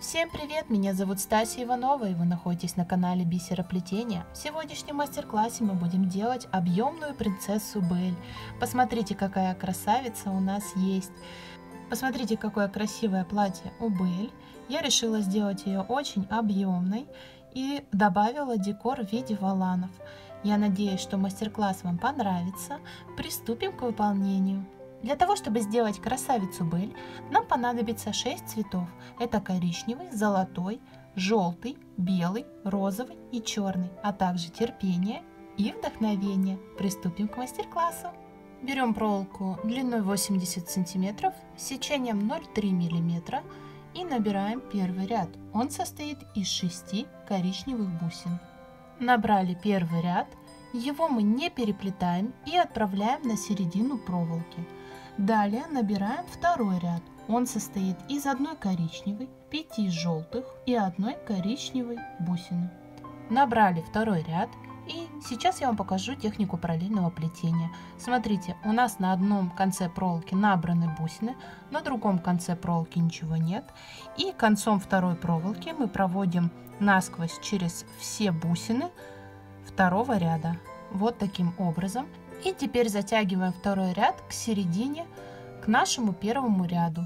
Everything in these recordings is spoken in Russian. Всем привет! Меня зовут Стасия Иванова, и вы находитесь на канале Бисероплетения. В сегодняшнем мастер-классе мы будем делать объемную принцессу Белль. Посмотрите, какая красавица у нас есть. Посмотрите, какое красивое платье у Белль. Я решила сделать ее очень объемной и добавила декор в виде воланов. Я надеюсь, что мастер-класс вам понравится. Приступим к выполнению. Для того, чтобы сделать красавицу Белль, нам понадобится 6 цветов. Это коричневый, золотой, желтый, белый, розовый и черный, а также терпение и вдохновение. Приступим к мастер-классу. Берем проволоку длиной 80 см, сечением 0,3 мм и набираем первый ряд. Он состоит из 6 коричневых бусин. Набрали первый ряд, его мы не переплетаем и отправляем на середину проволоки. Далее набираем второй ряд. Он состоит из 1 коричневой, 5 желтых и 1 коричневой бусины. Набрали второй ряд, и сейчас я вам покажу технику параллельного плетения. Смотрите, у нас на одном конце проволоки набраны бусины, на другом конце проволоки ничего нет. И концом второй проволоки мы проводим насквозь через все бусины второго ряда. Вот таким образом. И теперь затягиваем второй ряд к середине, к нашему первому ряду.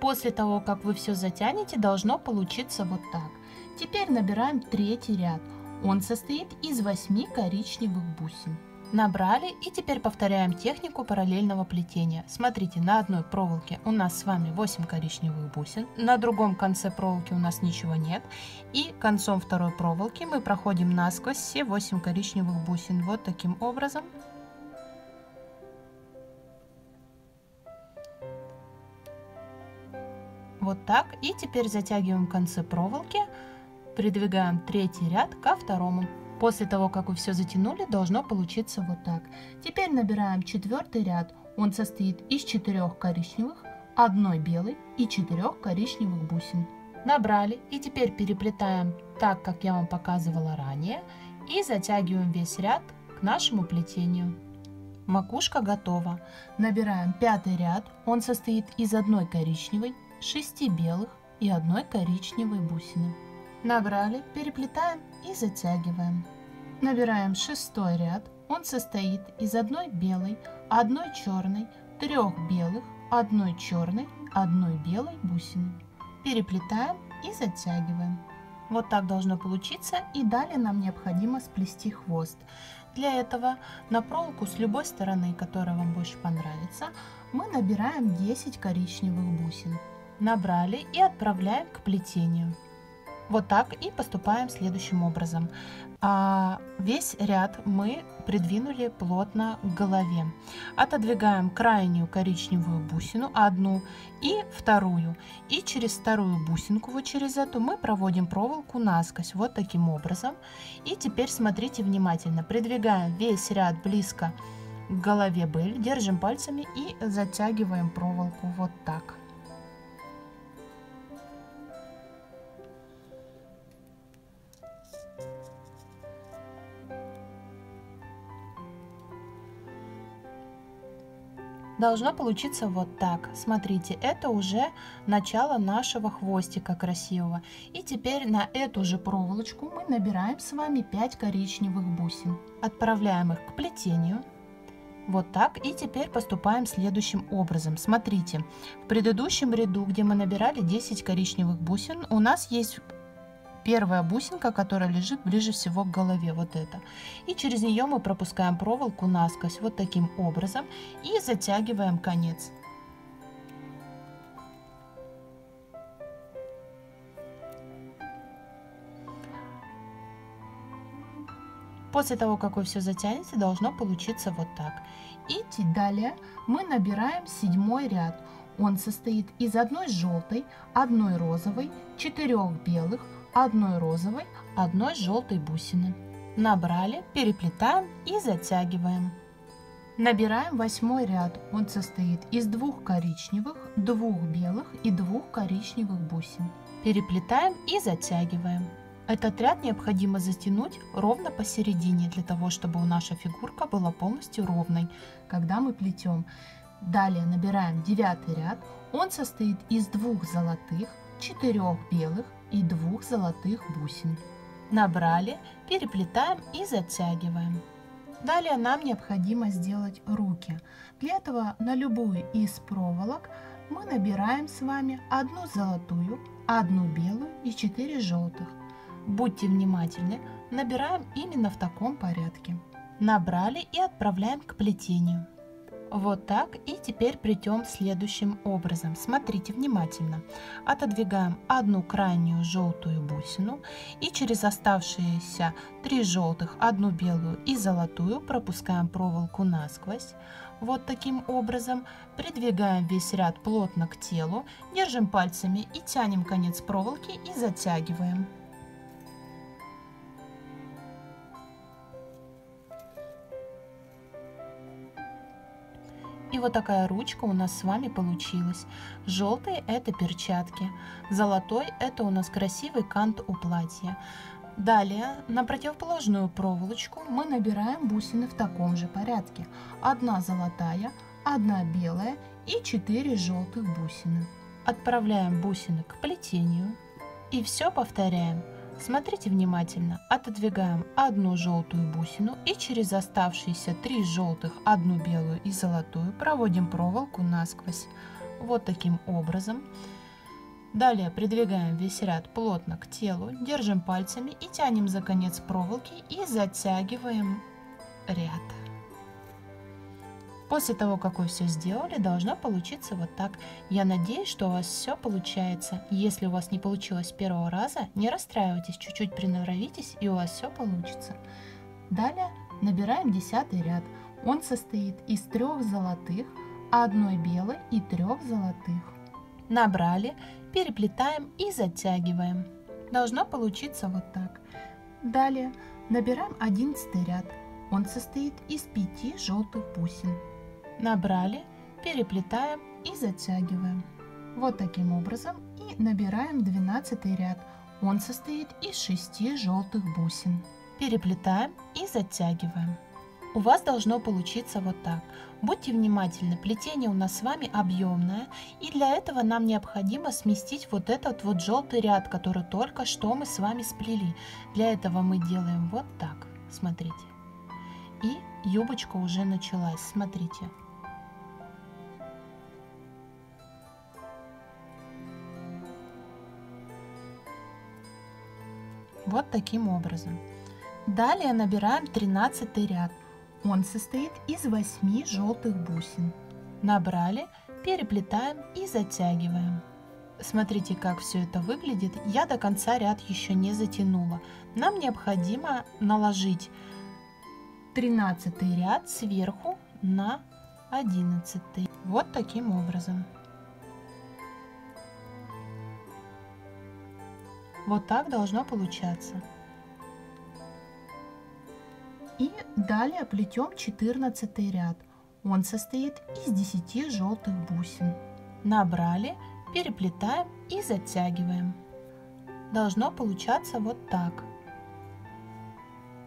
После того, как вы все затянете, должно получиться вот так. Теперь набираем третий ряд. Он состоит из 8 коричневых бусин. Набрали, и теперь повторяем технику параллельного плетения. Смотрите, на одной проволоке у нас с вами 8 коричневых бусин, на другом конце проволоки у нас ничего нет, и концом второй проволоки мы проходим насквозь все 8 коричневых бусин. Вот таким образом. Вот так. И теперь затягиваем концы проволоки, придвигаем третий ряд ко второму. После того, как вы все затянули, должно получиться вот так. Теперь набираем четвертый ряд. Он состоит из 4 коричневых, 1 белой и 4 коричневых бусин. Набрали, и теперь переплетаем так, как я вам показывала ранее, и затягиваем весь ряд к нашему плетению. Макушка готова. Набираем пятый ряд. Он состоит из 1 коричневой, 6 белых и 1 коричневой бусины. Набрали, переплетаем и затягиваем. Набираем шестой ряд. Он состоит из 1 белой, 1 черной, 3 белых, 1 черной, 1 белой бусины. Переплетаем и затягиваем. Вот так должно получиться, и далее нам необходимо сплести хвост. Для этого на проволоку с любой стороны, которая вам больше понравится, мы набираем 10 коричневых бусин. Набрали и отправляем к плетению. Вот так и поступаем следующим образом. Весь ряд мы придвинули плотно к голове. Отодвигаем крайнюю коричневую бусину, 1 и 2. И через вторую бусинку, вот через эту, мы проводим проволоку насквозь. Вот таким образом. И теперь смотрите внимательно. Придвигаем весь ряд близко к голове Белль. Держим пальцами и затягиваем проволоку вот так. Должно получиться вот так. Смотрите, это уже начало нашего хвостика красивого. И теперь на эту же проволочку мы набираем с вами 5 коричневых бусин. Отправляем их к плетению. Вот так. И теперь поступаем следующим образом. Смотрите, в предыдущем ряду, где мы набирали 10 коричневых бусин, у нас есть первая бусинка, которая лежит ближе всего к голове, вот эта. И через нее мы пропускаем проволоку насквозь, вот таким образом, и затягиваем конец. После того, как вы все затянете, должно получиться вот так. И далее мы набираем 7 ряд. Он состоит из 1 желтой, 1 розовой, 4 белых, 1 розовой, 1 желтой бусины. Набрали, переплетаем и затягиваем. Набираем 8 ряд. Он состоит из 2 коричневых, 2 белых и 2 коричневых бусин. Переплетаем и затягиваем. Этот ряд необходимо затянуть ровно посередине, для того, чтобы наша фигурка была полностью ровной, когда мы плетем. Далее набираем 9 ряд. Он состоит из 2 золотых, 4 белых и 2 золотых бусин. Набрали, переплетаем и затягиваем. Далее нам необходимо сделать руки. Для этого на любую из проволок мы набираем с вами 1 золотую, 1 белую и 4 желтых. Будьте внимательны, набираем именно в таком порядке. Набрали и отправляем к плетению. Вот так. И теперь плетем следующим образом. Смотрите внимательно. Отодвигаем 1 крайнюю желтую бусину и через оставшиеся 3 желтых, 1 белую и золотую пропускаем проволоку насквозь. Вот таким образом. Придвигаем весь ряд плотно к телу, держим пальцами и тянем конец проволоки и затягиваем. И вот такая ручка у нас с вами получилась. Желтые — это перчатки, золотой — это у нас красивый кант у платья. Далее на противоположную проволочку мы набираем бусины в таком же порядке. 1 золотая, 1 белая и 4 желтых бусины. Отправляем бусины к плетению и все повторяем. Смотрите внимательно, отодвигаем 1 желтую бусину и через оставшиеся 3 желтых, 1 белую и золотую проводим проволоку насквозь. Вот таким образом. Далее придвигаем весь ряд плотно к телу, держим пальцами и тянем за конец проволоки и затягиваем ряд. После того, как вы все сделали, должно получиться вот так. Я надеюсь, что у вас все получается. Если у вас не получилось с первого раза, не расстраивайтесь, чуть-чуть приноровитесь, и у вас все получится. Далее набираем 10 ряд. Он состоит из 3 золотых, 1 белой и 3 золотых. Набрали, переплетаем и затягиваем. Должно получиться вот так. Далее набираем 11 ряд. Он состоит из 5 желтых бусин. Набрали, переплетаем и затягиваем. Вот таким образом. И набираем 12 ряд. Он состоит из 6 желтых бусин. Переплетаем и затягиваем. У вас должно получиться вот так. Будьте внимательны, плетение у нас с вами объемное, и для этого нам необходимо сместить вот этот вот желтый ряд, который только что мы с вами сплели. Для этого мы делаем вот так. Смотрите. И юбочка уже началась, смотрите. Вот таким образом. Далее набираем 13 ряд. Он состоит из 8 желтых бусин. Набрали, переплетаем и затягиваем. Смотрите, как все это выглядит. Я до конца ряд еще не затянула. Нам необходимо наложить 13 ряд сверху на 11. Вот таким образом. Вот так должно получаться. И далее плетем 14 ряд. Он состоит из 10 желтых бусин. Набрали, переплетаем и затягиваем. Должно получаться вот так.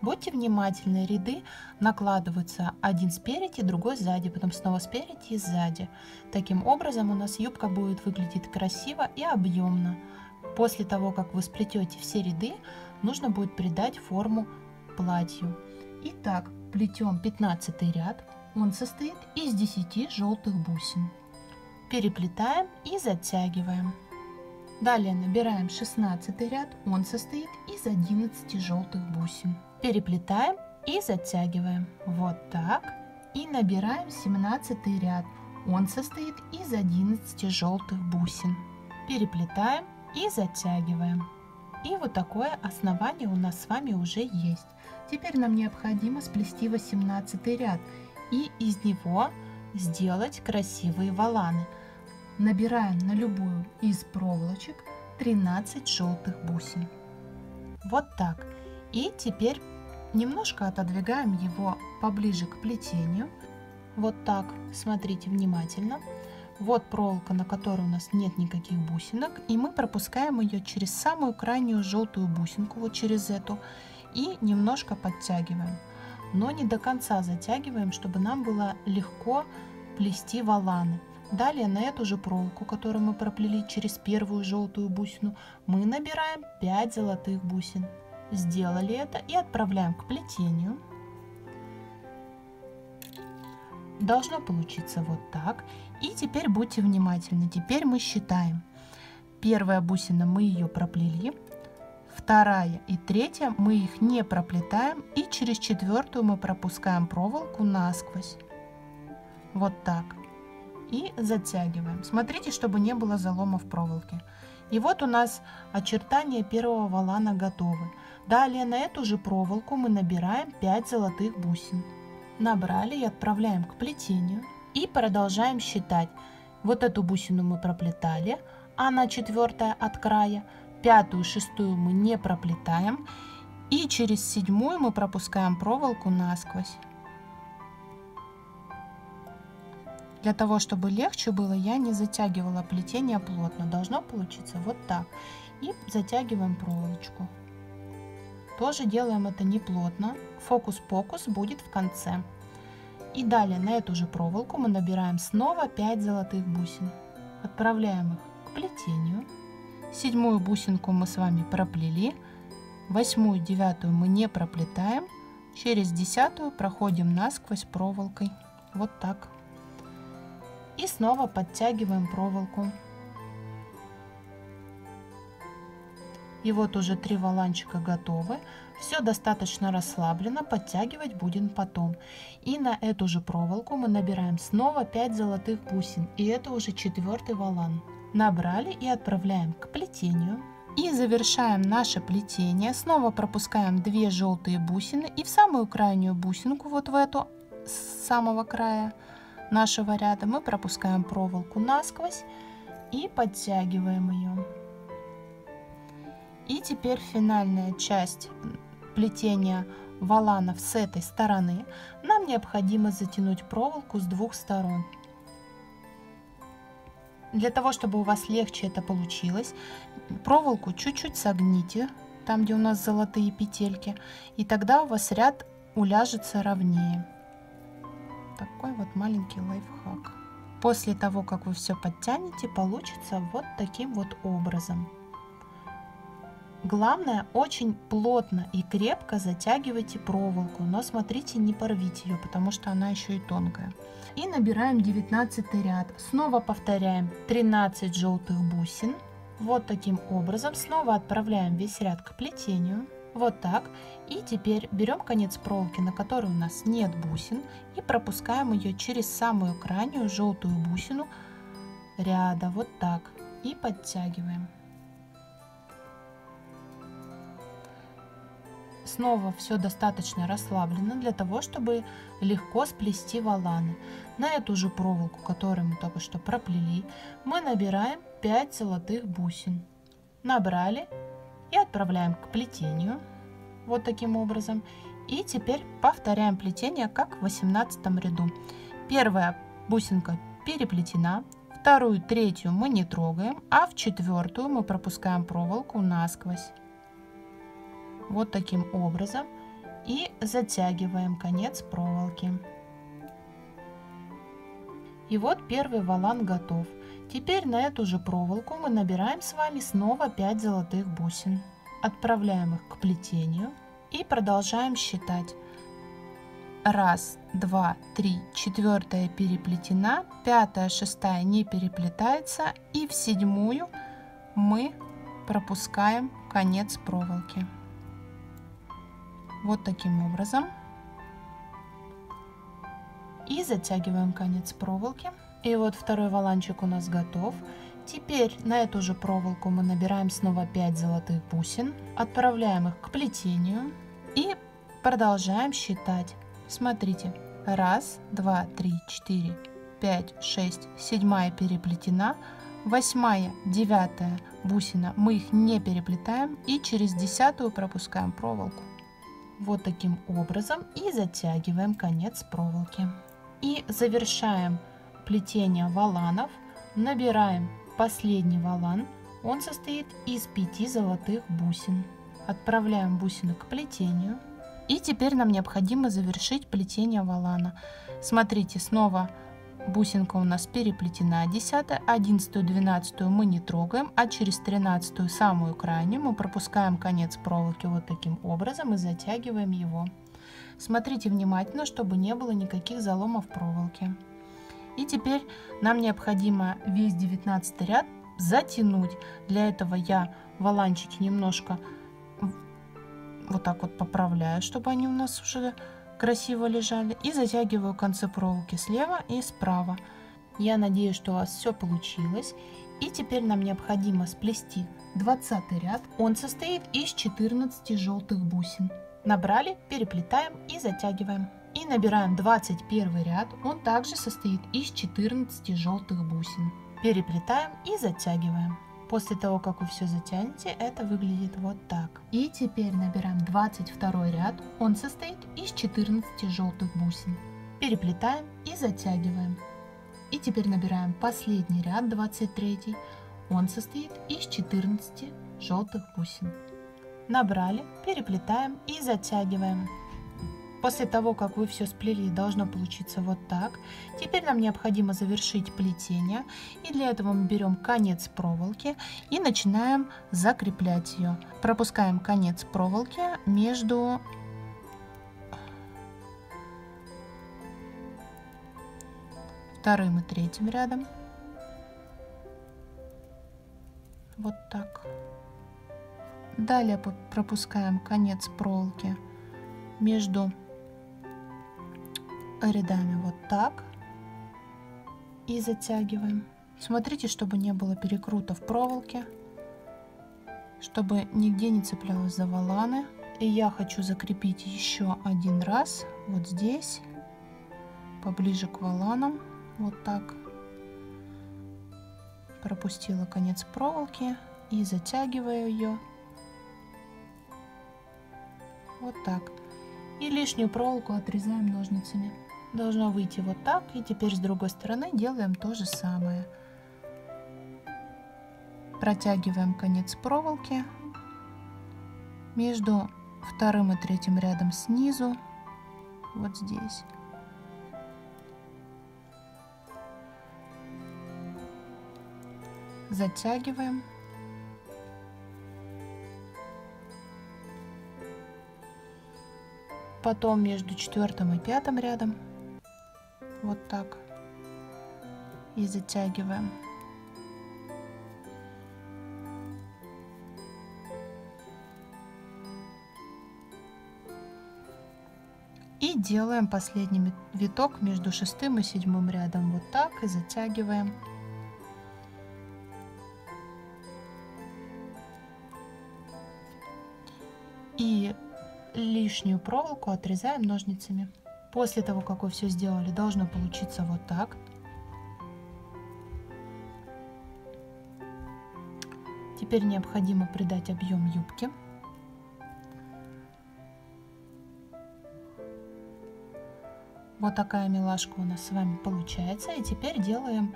Будьте внимательны, ряды накладываются один спереди, другой сзади, потом снова спереди и сзади. Таким образом у нас юбка будет выглядеть красиво и объемно. После того, как вы сплетете все ряды, нужно будет придать форму платью. Итак, плетем 15 ряд. Он состоит из 10 желтых бусин. Переплетаем и затягиваем. Далее набираем 16 ряд. Он состоит из 11 желтых бусин. Переплетаем и затягиваем. Вот так. И набираем 17 ряд. Он состоит из 11 желтых бусин. Переплетаем и затягиваем. И вот такое основание у нас с вами уже есть. Теперь нам необходимо сплести 18 ряд и из него сделать красивые воланы. Набираем на любую из проволочек 13 желтых бусин. Вот так. И теперь немножко отодвигаем его поближе к плетению. Вот так. Смотрите внимательно. Вот проволока, на которой у нас нет никаких бусинок. И мы пропускаем ее через самую крайнюю желтую бусинку, вот через эту. И немножко подтягиваем. Но не до конца затягиваем, чтобы нам было легко плести воланы. Далее на эту же проволоку, которую мы проплели через первую желтую бусину, мы набираем 5 золотых бусин. Сделали это и отправляем к плетению. Должно получиться вот так. И теперь будьте внимательны. Теперь мы считаем. Первая бусина, мы ее проплели. Вторая и третья мы их не проплетаем. И через четвертую мы пропускаем проволоку насквозь. Вот так. И затягиваем. Смотрите, чтобы не было залома в проволоке. И вот у нас очертания первого валана готовы. Далее на эту же проволоку мы набираем 5 золотых бусин. Набрали и отправляем к плетению. И продолжаем считать. Вот эту бусину мы проплетали. Она четвертая от края. Пятую, шестую мы не проплетаем. И через седьмую мы пропускаем проволоку насквозь. Для того, чтобы легче было, я не затягивала плетение плотно. Должно получиться вот так. И затягиваем проволочку. Тоже делаем это не плотно. Фокус-покус будет в конце. И далее на эту же проволоку мы набираем снова 5 золотых бусин. Отправляем их к плетению. Седьмую бусинку мы с вами проплели. Восьмую, девятую мы не проплетаем. Через десятую проходим насквозь проволокой. Вот так. И снова подтягиваем проволоку. И вот уже 3 валанчика готовы. Все достаточно расслаблено, подтягивать будем потом. И на эту же проволоку мы набираем снова 5 золотых бусин. И это уже 4-й валан. Набрали и отправляем к плетению. И завершаем наше плетение. Снова пропускаем 2 желтые бусины. И в самую крайнюю бусинку, вот в эту, с самого края нашего ряда, мы пропускаем проволоку насквозь и подтягиваем ее. И теперь финальная часть плетения валанов с этой стороны. Нам необходимо затянуть проволоку с двух сторон. Для того, чтобы у вас легче это получилось, проволоку чуть-чуть согните, там где у нас золотые петельки, и тогда у вас ряд уляжется ровнее. Такой вот маленький лайфхак. После того, как вы все подтянете, получится вот таким вот образом. Главное, очень плотно и крепко затягивайте проволоку, но смотрите, не порвите ее, потому что она еще и тонкая. И набираем 19 ряд. Снова повторяем 13 желтых бусин. Вот таким образом снова отправляем весь ряд к плетению. Вот так. И теперь берем конец проволоки, на которой у нас нет бусин, и пропускаем ее через самую крайнюю желтую бусину ряда. Вот так. И подтягиваем. Снова все достаточно расслаблено для того, чтобы легко сплести валаны. На эту же проволоку, которую мы только что проплели, мы набираем 5 золотых бусин. Набрали и отправляем к плетению. Вот таким образом. И теперь повторяем плетение, как в 18 ряду. Первая бусинка переплетена, вторую, третью мы не трогаем, а в четвертую мы пропускаем проволоку насквозь. Вот таким образом. И затягиваем конец проволоки. И вот первый валан готов. Теперь на эту же проволоку мы набираем с вами снова 5 золотых бусин. Отправляем их к плетению и продолжаем считать. 1, 2, 3, 4 переплетена, 5, 6 не переплетается, и в 7 мы пропускаем конец проволоки. Вот таким образом. И затягиваем конец проволоки. И вот второй валанчик у нас готов. Теперь на эту же проволоку мы набираем снова 5 золотых бусин, отправляем их к плетению и продолжаем считать. Смотрите, 1, 2, 3, 4, 5, 6, 7 переплетена, 8, 9 бусина мы их не переплетаем и через 10 пропускаем проволоку. Вот таким образом и затягиваем конец проволоки. И завершаем плетение валанов. Набираем последний валан. Он состоит из 5 золотых бусин. Отправляем бусину к плетению. И теперь нам необходимо завершить плетение валана. Смотрите, снова Бусинка у нас переплетена, 10, 11, 12 мы не трогаем, а через 13 самую крайнюю мы пропускаем конец проволоки вот таким образом и затягиваем его. Смотрите внимательно, чтобы не было никаких заломов проволоки. И теперь нам необходимо весь 19 ряд затянуть. Для этого я валанчики немножко вот так вот поправляю, чтобы они у нас уже красиво лежали, и затягиваю концы проволоки слева и справа. Я надеюсь, что у вас все получилось. И теперь нам необходимо сплести 20 ряд. Он состоит из 14 желтых бусин. Набрали, переплетаем и затягиваем. И набираем 21 ряд. Он также состоит из 14 желтых бусин. Переплетаем и затягиваем. После того, как вы все затянете, это выглядит вот так. И теперь набираем 22 ряд. Он состоит из 14 желтых бусин. Переплетаем и затягиваем. И теперь набираем последний ряд, 23. Он состоит из 14 желтых бусин. Набрали, переплетаем и затягиваем. После того, как вы все сплели, должно получиться вот так. Теперь нам необходимо завершить плетение. И для этого мы берем конец проволоки и начинаем закреплять ее. Пропускаем конец проволоки между вторым и третьим рядом. Вот так. Далее пропускаем конец проволоки между рядами вот так и затягиваем. Смотрите, чтобы не было перекрутов проволоки, чтобы нигде не цеплялось за валаны. И я хочу закрепить еще один раз вот здесь, поближе к валанам, вот так. Пропустила конец проволоки и затягиваю ее вот так. И лишнюю проволоку отрезаем ножницами. Должно выйти вот так. И теперь с другой стороны делаем то же самое. Протягиваем конец проволоки между вторым и третьим рядом снизу, вот здесь. Затягиваем. Потом между четвертым и пятым рядом вот так и затягиваем. И делаем последний виток между шестым и седьмым рядом вот так и затягиваем. И лишнюю проволоку отрезаем ножницами. После того, как вы все сделали, должно получиться вот так. Теперь необходимо придать объем юбки. Вот такая милашка у нас с вами получается. И теперь делаем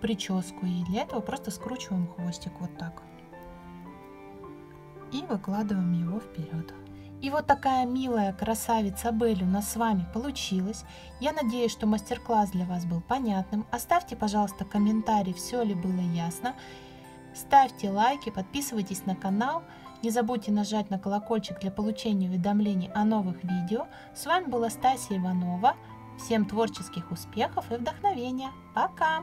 прическу. И для этого просто скручиваем хвостик вот так. И выкладываем его вперед. И вот такая милая красавица Белль у нас с вами получилась. Я надеюсь, что мастер-класс для вас был понятным. Оставьте, пожалуйста, комментарий, все ли было ясно. Ставьте лайки, подписывайтесь на канал. Не забудьте нажать на колокольчик для получения уведомлений о новых видео. С вами была Стасия Иванова. Всем творческих успехов и вдохновения. Пока!